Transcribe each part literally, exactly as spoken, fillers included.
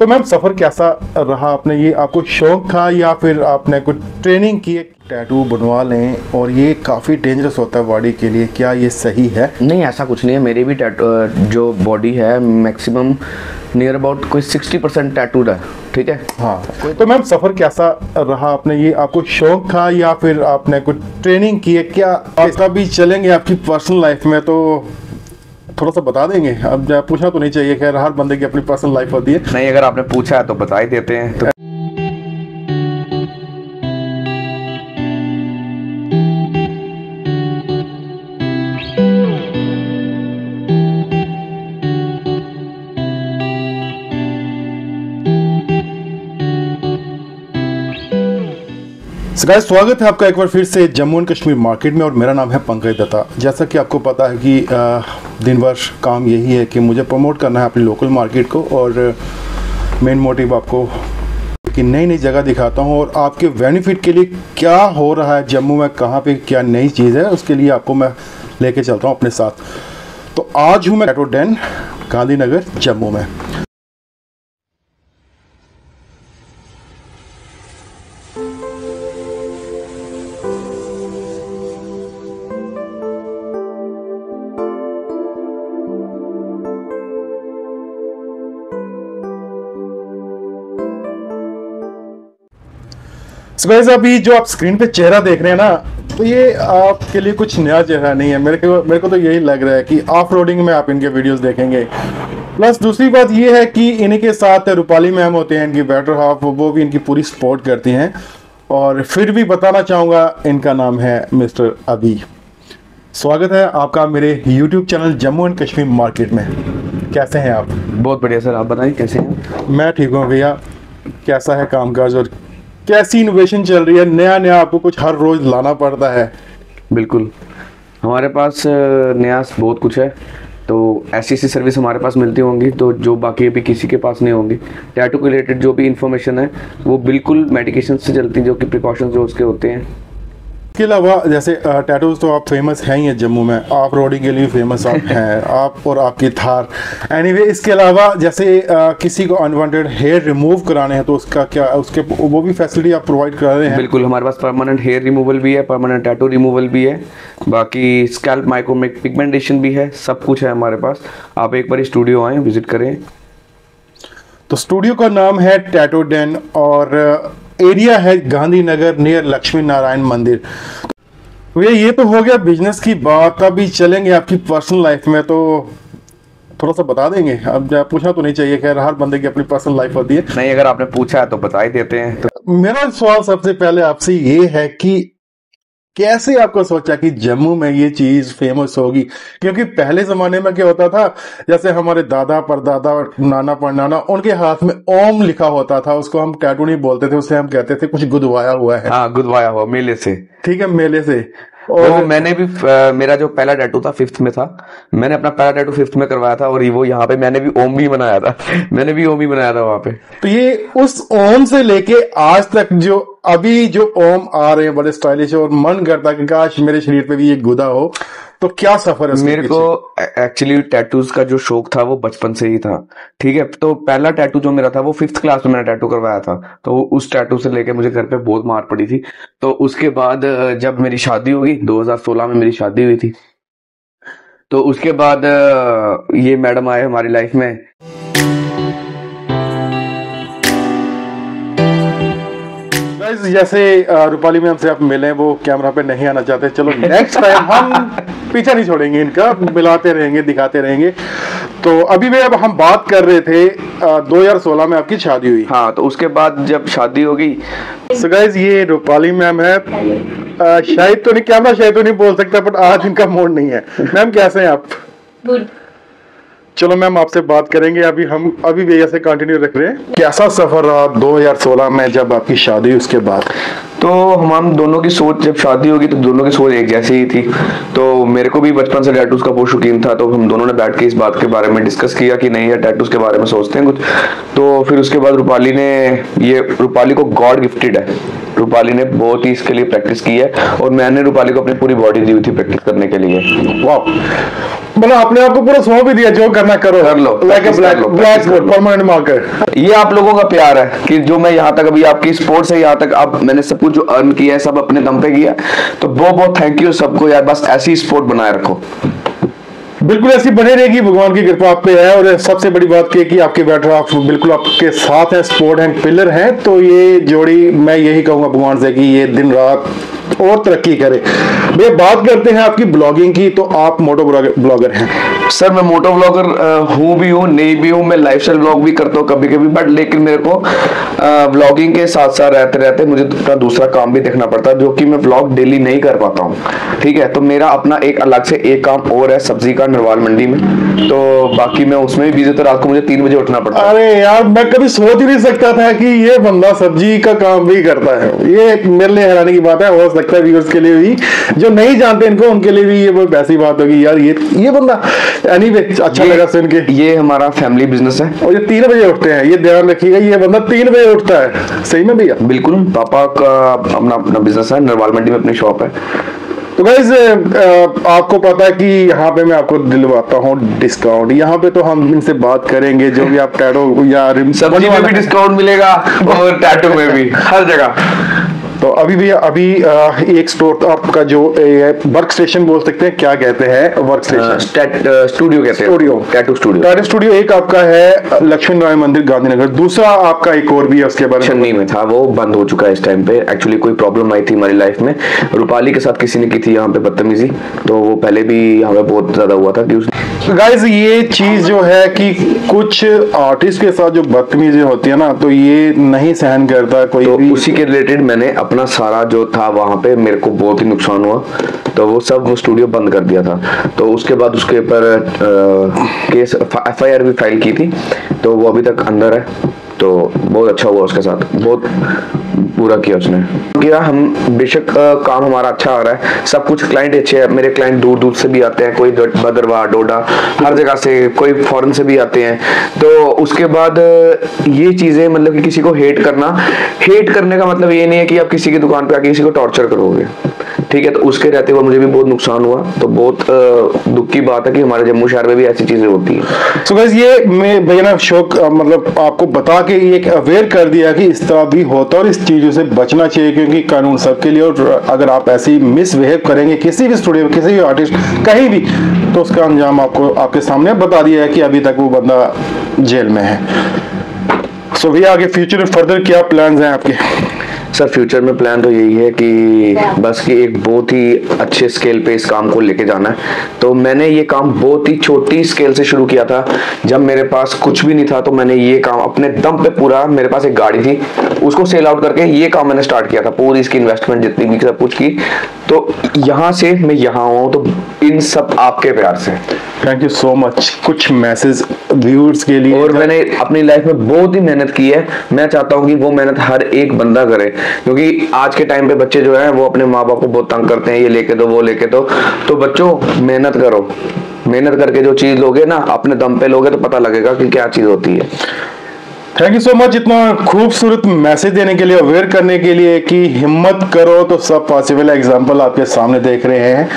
तो मैम सफ़र कैसा रहा? आपने ये आपको शौक था या फिर आपने कुछ ट्रेनिंग की है? टैटू बनवा लें और ये काफ़ी डेंजरस होता है बॉडी के लिए, क्या ये सही है? नहीं, ऐसा कुछ नहीं है। मेरी भी टैटू जो बॉडी है मैक्सिमम नियर अबाउट कोई सिक्सटी परसेंट टैटूड है, ठीक है। हाँ, तो मैम सफ़र कैसा रहा? आपने ये आपको शौक था या फिर आपने कुछ ट्रेनिंग की है? क्या आप अभी चलेंगे आपकी पर्सनल लाइफ में तो थोड़ा सा बता देंगे। अब पूछना तो नहीं चाहिए, खैर हर बंदे की अपनी पर्सनल लाइफ होती है। नहीं, अगर आपने पूछा है तो बता ही देते हैं। तो गाइस स्वागत है आपका एक बार फिर से जम्मू एंड कश्मीर मार्केट में और मेरा नाम है पंकज दत्ता। जैसा कि आपको पता है कि दिन भर काम यही है कि मुझे प्रमोट करना है अपनी लोकल मार्केट को और मेन मोटिव आपको कि नई नई जगह दिखाता हूं और आपके बेनिफिट के लिए क्या हो रहा है जम्मू में, कहां पे क्या नई चीज़ है, उसके लिए आपको मैं लेके चलता हूँ अपने साथ। तो आज हूँ मैं टैटोडैन गांधीनगर जम्मू में। गाइस अभी जो आप स्क्रीन पे चेहरा देख रहे हैं ना, तो ये आपके लिए कुछ नया चेहरा नहीं है। मेरे को मेरे को तो यही लग रहा है कि ऑफ रोडिंग में आप इनके वीडियोस देखेंगे। प्लस दूसरी बात ये है कि इनके साथ रूपाली मैम होते हैं, इनकी बैटर हाफ, वो भी इनकी पूरी सपोर्ट करती हैं। और फिर भी बताना चाहूँगा, इनका नाम है मिस्टर अभी। स्वागत है आपका मेरे YouTube channel Jammu and Kashmir market में। कैसे हैं आप? बहुत बढ़िया सर, आप बताइए कैसे हैं? मैं ठीक हूँ भैया। कैसा है कामकाज और कैसी इनोवेशन चल रही है? नया नया आपको कुछ हर रोज लाना पड़ता है। बिल्कुल, हमारे पास नया बहुत कुछ है। तो ऐसी ऐसी सर्विस हमारे पास मिलती होंगी तो जो बाकी भी किसी के पास नहीं होंगी। टैटू के रिलेटेड जो भी इन्फॉर्मेशन है वो बिल्कुल मेडिकेशन से चलती है, जो कि प्रिकॉशंस जो उसके होते हैं। इसके अलावा जैसे टैटूज तो आप फेमस हैं ही है जम्मू में, ऑफ रोडिंग के लिए फेमस आप हैं, आप और आपकी थार। एनीवे anyway, इसके अलावा जैसे आ, किसी को अनवांटेड हेयर रिमूव कराने हैं तो उसका क्या, उसके वो भी फैसिलिटी आप प्रोवाइड कर रहे हैं? बिल्कुल, हमारे पास परमानेंट हेयर रिमूवल भी है, परमानेंट टैटू रिमूवल भी है, बाकी स्कैल्प माइक्रोमिक पिगमेंटेशन भी है, सब कुछ है हमारे पास। आप एक बार स्टूडियो आएँ, विजिट करें। तो स्टूडियो का नाम है टैटोडैन और एरिया है गांधीनगर नियर लक्ष्मी नारायण मंदिर। भैया ये तो हो गया बिजनेस की बात, अभी चलेंगे आपकी पर्सनल लाइफ में तो थोड़ा सा बता देंगे। अब पूछना तो नहीं चाहिए, खैर हर बंदे की अपनी पर्सनल लाइफ होती है। नहीं, अगर आपने पूछा है तो बता ही देते हैं। तो मेरा सवाल सबसे पहले आपसे ये है कि कैसे आपको सोचा कि जम्मू में ये चीज फेमस होगी? क्योंकि पहले जमाने में क्या होता था, जैसे हमारे दादा परदादा और नाना परनाना, उनके हाथ में ओम लिखा होता था, उसको हम टैटू नहीं बोलते थे, उसे हम कहते थे कुछ गुदवाया हुआ है। हाँ, गुदवाया हुआ, मेले से, ठीक है, मेले से। और मैंने भी आ, मेरा जो पहला टैटू था फिफ्थ में था, मैंने अपना पहला टैटू फिफ्थ में करवाया था और वो यहाँ पे मैंने भी ओम भी बनाया था मैंने भी ओम ही बनाया था वहाँ पे। तो ये उस ओम से लेके आज तक जो अभी जो ओम आ रहे हैं बड़े स्टाइलिश और मन करता कि काश मेरे शरीर पे भी ये गुदा हो, तो क्या सफर है? मेरे को एक्चुअली टैटूज का जो शौक था वो बचपन से ही था, ठीक है। तो पहला टैटू जो मेरा था वो फिफ्थ क्लास में मैंने टैटू करवाया था, तो उस टैटू से लेके मुझे घर पे बहुत मार पड़ी थी। तो उसके बाद जब मेरी शादी हुई, दो हज़ार सोलह में मेरी शादी हुई थी, तो उसके बाद ये मैडम आए हमारी लाइफ में। जैसे रूपाली मैम से आप मिले, वो कैमरा पे नहीं आना चाहते, चलो नेक्स्ट टाइम हम पीछा नहीं छोड़ेंगे, इनका मिलाते रहेंगे, दिखाते रहेंगे। तो अभी भी अब हम बात कर रहे थे दो हज़ार सोलह में आपकी शादी हुई। हाँ, तो उसके बाद जब शादी हो गई। सो गाइस ये रूपाली मैम है, आ, शायद तो नहीं, कैमरा शायद तो नहीं बोल सकता, बट आज इनका मूड नहीं है। मैम कैसे हैं आप? गुड। चलो मैम आपसे बात करेंगे, अभी हम अभी भैया से कंटिन्यू रख रहे हैं। कैसा सफर रहा दो हज़ार सोलह में जब आपकी शादी, उसके बाद? तो हम हम दोनों की सोच, जब शादी होगी तो दोनों की सोच एक जैसी ही थी। तो मेरे को भी बचपन से टैटूज का बहुत शौकीन था, तो हम दोनों ने बैठ के इस बात के बारे में डिस्कस किया कि नहीं यार टैटूज के बारे में सोचते हैं कुछ। तो फिर उसके बाद रूपाली ने, ये रूपाली को गॉड गिफ्टेड है, रूपाली ने बहुत ही इसके लिए प्रैक्टिस की है और मैंने रूपाली को अपनी पूरी बॉडी दी हुई थी प्रैक्टिस करने के लिए। वाह, मतलब आपने आपको पूरा सौंप भी दिया, जो करना करो, कर लो, like a black black board, permanent marker. ये आप लोगों का प्यार है कि जो मैं यहाँ तक अभी आपकी स्पोर्ट से यहाँ तक अब मैंने सब कुछ जो अर्न किया है सब अपने दम पे किया, तो बहुत बहुत थैंक यू सबको यार। बस ऐसी स्पोर्ट बनाए रखो, बिल्कुल ऐसी बने रहेगी, भगवान की कृपा आप पे है। और सबसे बड़ी बात यह कि आपके बैठर आप बिल्कुल आपके साथ हैं, सपोर्ट हैं, पिलर हैं। तो ये जोड़ी मैं यही कहूँगा भगवान से कि ये दिन रात और तरक्की करे। भैया बात करते हैं आपकी ब्लॉगिंग की, तो आप मोटो ब्लॉगर हैं। सर मैं मोटो ब्लॉगर हूँ भी हूँ नहीं भी हूँ, मैं लाइफ स्टाइल ब्लॉग भी करता हूँ कभी कभी, बट लेकिन मेरे को ब्लॉगिंग के साथ साथ रहते रहते मुझे अपना दूसरा काम भी देखना पड़ता है, जो कि मैं ब्लॉग डेली नहीं कर पाता हूँ। ठीक है, तो मेरा अपना एक अलग से एक काम और है, सब्जी का, नरवाल मंडी में। तो बाकी मैं उसमें भी बिजी, तो रात को मुझे तीन बजे उठना पड़ता है। अरे यार मैं कभी सोच ही नहीं सकता था कि ये बंदा सब्जी का काम भी करता है, ये मेरे लिए हैरानी की बात है। हो सकता है व्यूअर्स के लिए भी जो नहीं जानते इनको, उनके लिए भी ये बहुत वैसी बात होगी यार, ये ये बंदा एनीवे अच्छा लगा सुन के। ये हमारा फैमिली बिजनेस है और ये तीन बजे उठते हैं, ये ध्यान रखिएगा, ये बंदा तीन बजे उठता है। सही में भैया? बिल्कुल, पापा का अपना अपना बिजनेस है, नरवाल मंडी में अपनी शॉप है। तो गाइज आपको पता है कि यहाँ पे मैं आपको दिलवाता हूँ डिस्काउंट, यहाँ पे तो हम इनसे बात करेंगे जो भी आप टैटो या सब्जी में भी डिस्काउंट मिलेगा और टैटो में भी, हर जगह। तो अभी भी अभी आ, एक स्टोर आपका जो वर्क स्टेशन बोल सकते हैं, क्या कहते हैं वर्क स्टेशन, स्टूडियो कहते हैं, studio, tattoo studio, tattoo studio एक आपका है लक्ष्मी नारायण मंदिर गांधीनगर, दूसरा आपका एक और भी है उसके बाद चेन्नई में था, वो बंद हो चुका है इस टाइम पे। एक्चुअली कोई प्रॉब्लम आई थी हमारी लाइफ में, रूपाली के साथ किसी ने की थी यहाँ पे बदतमीजी, तो वो पहले भी हमें बहुत ज्यादा हुआ था। कि गाइज ये चीज जो है कि कुछ आर्टिस्ट के साथ जो बदतमीजी होती है ना, तो ये नहीं सहन करता कोई। उसी के रिलेटेड मैंने अपना सारा जो था वहां पे मेरे को बहुत ही नुकसान हुआ, तो वो सब वो स्टूडियो बंद कर दिया था। तो उसके बाद उसके ऊपर केस एफ आई आर भी फाइल की थी, तो वो अभी तक अंदर है। तो बहुत अच्छा हुआ उसके साथ, बहुत पूरा किया उसने किया। हम बेशक काम हमारा अच्छा आ रहा है, सब कुछ क्लाइंट अच्छे हैं, मेरे क्लाइंट दूर दूर से भी आते हैं, कोई भदरवाह, डोडा, हर जगह से, कोई फॉरेन से भी आते हैं। तो उसके बाद ये चीज़ें मतलब कि किसी को हेट करना, हेट करने का मतलब ये नहीं है कि आप किसी की दुकान पर आके किसी को टॉर्चर करोगे, ठीक है। तो उसके रहते हुए मुझे भी बहुत नुकसान हुआ, तो बहुत दुख की बात है कि हमारे जम्मू शहर में भी ऐसी चीज़ें होती हैं। सो गाइस ये मैं भैया ना शौक मतलब आपको बता कि एक अवेयर कर दिया कि इस तरह भी होता है और इस चीजों से बचना चाहिए, क्योंकि कानून सबके लिए। और अगर आप ऐसी मिसबिहेव करेंगे किसी भी स्टूडियो में, किसी भी आर्टिस्ट कहीं भी, तो उसका अंजाम आपको आपके सामने बता दिया है कि अभी तक वो बंदा जेल में है। सो so, भैया आगे फ्यूचर में फर्दर क्या प्लान्स हैं आपके? सर फ्यूचर में प्लान तो यही है कि बस कि एक बहुत ही अच्छे स्केल पे इस काम को लेके जाना है। तो मैंने ये काम बहुत ही छोटी स्केल से शुरू किया था, जब मेरे पास कुछ भी नहीं था, तो मैंने ये काम अपने दम पे पूरा, मेरे पास एक गाड़ी थी उसको सेल आउट करके ये काम मैंने स्टार्ट किया था, पूरी इसकी इन्वेस्टमेंट जितनी भी सब कुछ की। तो यहाँ से मैं यहाँ हूँ, तो इन सब आपके प्यार से थैंक यू सो मच। कुछ मैसेज व्यूअर्स के लिए? और मैंने अपनी लाइफ में बहुत ही मेहनत की है, मैं चाहता हूँ कि वो मेहनत हर एक बंदा करे, क्योंकि आज के टाइम पे बच्चे जो हैं वो अपने माँ बाप को बहुत तंग करते हैं, ये लेके दो वो लेके दो। तो बच्चों मेहनत करो, मेहनत करके जो चीज लोगे ना, अपने दम पे लोगे तो पता लगेगा कि क्या चीज होती है। थैंक यू सो मच इतना खूबसूरत मैसेज देने के लिए, अवेयर करने के लिए कि हिम्मत करो तो सब पॉसिबल है। एग्जाम्पल आपके सामने देख रहे हैं,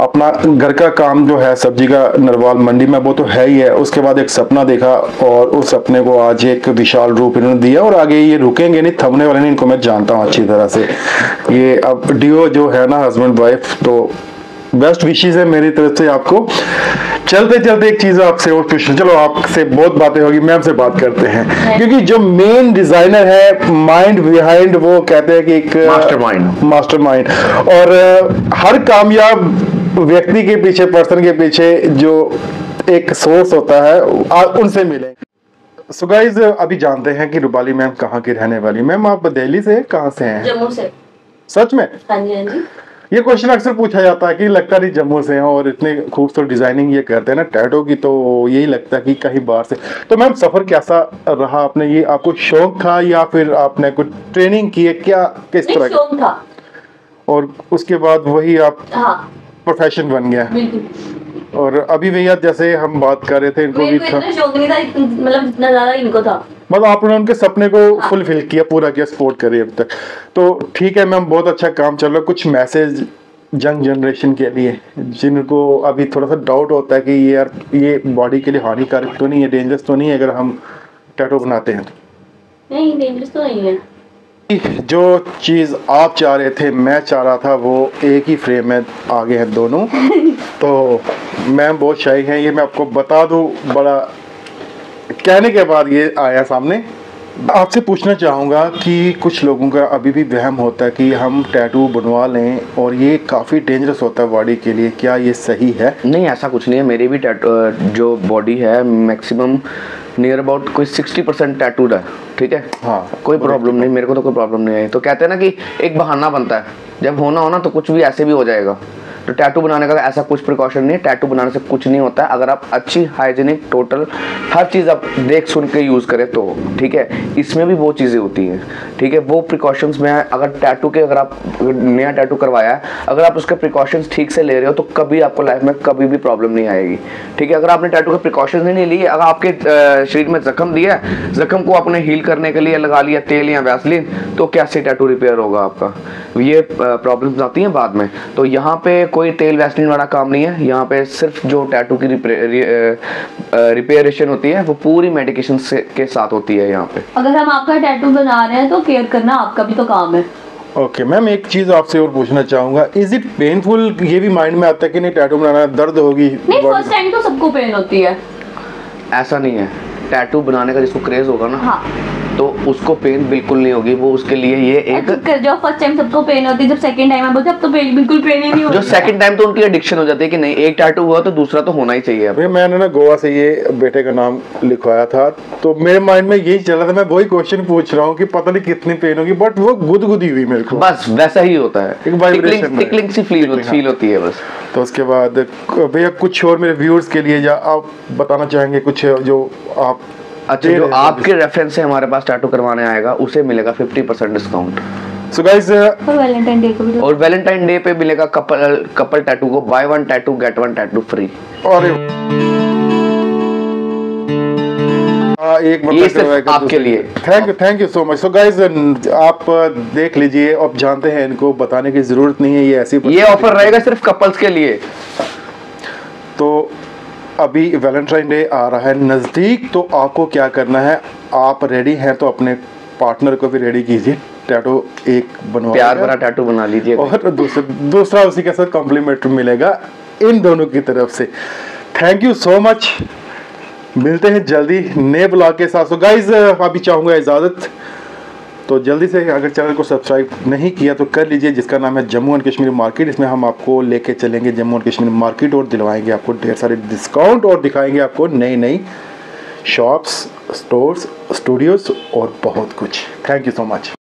अपना घर का काम जो है सब्जी का, नरवाल मंडी में, वो तो है ही है। उसके बाद एक सपना देखा और उस सपने को आज एक विशाल रूप इन्होंने दिया, और आगे ये रुकेंगे नहीं, थमने वाले नहीं, इनको मैं जानता हूँ अच्छी तरह से। ये अब डिओ जो है ना, हस्बैंड वाइफ, तो बेस्ट विशेज है मेरी तरफ से आपको। चलते चलते एक चीज आपसे और पूछना, चलो आपसे बहुत बातें होगी, मैम से बात करते हैं, क्योंकि जो मेन डिजाइनर है, माइंड बिहाइंड, वो कहते हैं कि एक मास्टरमाइंड, मास्टरमाइंड, और हर कामयाब व्यक्ति के पीछे, पर्सन के पीछे जो एक सोर्स होता है, उनसे मिले। सो गाइस अभी जानते हैं कि रूपाली मैम कहाँ की रहने वाली। मैम आप दिल्ली से, कहाँ से हैं? जम्मू से। सच में? हाँ जी, हाँ जी। ये क्वेश्चन अक्सर पूछा जाता है कि लगता नहीं जम्मू से हैं और इतने खूबसूरत डिजाइनिंग ये करते हैं ना टैटो की, तो यही लगता है कि कहीं बाहर से। तो मैम सफर कैसा रहा? आपने ये आपको शौक था या फिर आपने कुछ ट्रेनिंग की है, क्या किस तरह का शौक था और उसके बाद वही आप हाँ। प्रोफेशन बन गया? और अभी भैया जैसे हम बात कर रहे थे, इनको भी था मतलब नज़ारा इनको था, मतलब आपने उनके सपने को फुलफिल किया, पूरा किया, सपोर्ट करिए अब तक। तो ठीक है मैम, बहुत अच्छा काम चल रहा है। कुछ मैसेज यंग जनरेशन के लिए जिनको अभी थोड़ा सा डाउट होता है कि ये यार ये बॉडी के लिए हानिकारक तो नहीं है, डेंजरस तो नहीं है अगर हम टैटू बनाते हैं? नहीं, डेंजरस तो नहीं है। जो चीज़ आप चाह रहे थे, मैं चाह रहा था, वो एक ही फ्रेम में आ गए हैं दोनों। तो मैम बहुत शाही हैं, ये मैं आपको बता दूं, बड़ा कहने के बाद ये आया सामने। आपसे पूछना चाहूँगा कि कुछ लोगों का अभी भी वहम होता है कि हम टैटू बनवा लें और ये काफ़ी डेंजरस होता है बॉडी के लिए, क्या ये सही है? नहीं, ऐसा कुछ नहीं है। मेरे भी टैटू जो बॉडी है मैक्सिमम नियर अबाउट कोई सिक्सटी परसेंट टैटूड है, ठीक है। हाँ, कोई प्रॉब्लम नहीं, मेरे को तो कोई प्रॉब्लम नहीं है। तो कहते हैं ना कि एक बहाना बनता है, जब होना होना तो कुछ भी ऐसे भी हो जाएगा। तो टैटू बनाने का ऐसा कुछ प्रिकॉशन नहीं है, टैटू बनाने से कुछ नहीं होता है। अगर आप अच्छी हाइजीनिक टोटल हर चीज़ आप देख सुन के यूज़ करें तो ठीक है। इसमें भी वो चीज़ें होती हैं, ठीक है, वो प्रिकॉशंस में। अगर टैटू के अगर आप नया टैटू करवाया है, अगर आप उसके प्रिकॉशंस ठीक से ले रहे हो तो कभी आपको लाइफ में कभी भी प्रॉब्लम नहीं आएगी, ठीक है। अगर आपने टैटू के प्रिकॉशंस नहीं लिए, अगर आपके शरीर में जख्म दिया, जख्म को आपने हील करने के लिए लगा लिया तेल या वैसलीन, तो कैसे टैटू रिपेयर होगा आपका? ये प्रॉब्लम्स आती हैं बाद में। तो यहाँ पर कोई तेल वैसलीन वाला काम नहीं है। यहाँ पे सिर्फ जो टैटू की रिपेयरेशन होती है वो पूरी मेडिकेशन के साथ होती है। यहाँ पे अगर हम आपका टैटू बना रहे हैं तो केयर करना आपका भी तो काम है। ओके मैम, एक चीज़ आपसे और पूछना चाहूँगा, इज इट पेनफुल? ये भी माइंड में आता है कि नहीं टैटू बनाना दर्द होगी। नहीं, फर्स्ट टाइम तो सबको पेन होती है, ऐसा नहीं है। टैटू बनाने का जिसको क्रेज होगा ना, हाँ, तो उसको पेन बिल्कुल नहीं होगी। वो उसके लिए ये एक जो फर्स्ट टाइम सबको पेन होती है, जब सेकंड टाइम आप तो पेन बिल्कुल पेन ही नहीं होती। जो सेकंड टाइम तो उनकी एडिक्शन हो जाती है कि नहीं, एक टैटू हुआ तो दूसरा तो होना ही चाहिए। भाई मैंने ना गोवा से ये बेटे का नाम लिखवाया था, तो मेरे माइंड में यही चल रहा था, मैं वही क्वेश्चन पूछ रहा हूँ कि पता नहीं कितनी पेन होगी, बट वो गुदगुदी हुई मेरे को, बस वैसा ही होता है, एक वाइब्रेशन टिकलिंग सी फील होती है बस। तो उसके बाद भैया कुछ और मेरे व्यूअर्स के लिए या आप बताना चाहेंगे कुछ जो आप अच्छा जो आपके रेफरेंस से हमारे पास टैटू करवाने आएगा उसे मिलेगा fifty percent discount. So guys, और वैलेंटाइन डे को भी और वैलेंटाइन डे पे मिलेगा कपल कपल टैटू को buy one tattoo get one tattoo free. और एक मतलब आपके लिए thank you thank you so much. So guys, आप देख लीजिए, आप जानते हैं इनको बताने की जरूरत नहीं है, ये ऐसी ये ऑफर रहेगा सिर्फ कपल्स के लिए। तो अभी वैलेंटाइन डे आ रहा है नज़दीक, तो आपको क्या करना है, आप रेडी हैं तो अपने पार्टनर को भी रेडी कीजिए, टैटू एक बनवा, प्यार भरा टैटू बना लीजिए, और दूसरा दूसरा उसी के साथ कॉम्प्लीमेंट मिलेगा इन दोनों की तरफ से। थैंक यू सो मच, मिलते हैं जल्दी नए ब्लॉग के साथ। सो गाइज, अभी चाहूँगा इजाज़त, तो जल्दी से अगर चैनल को सब्सक्राइब नहीं किया तो कर लीजिए, जिसका नाम है जम्मू एंड कश्मीर मार्केट। इसमें हम आपको लेके चलेंगे जम्मू एंड कश्मीर मार्केट और दिलवाएंगे आपको ढेर सारे डिस्काउंट और दिखाएंगे आपको नई नई शॉप्स, स्टोर्स, स्टूडियोज़ और बहुत कुछ। Thank you so much.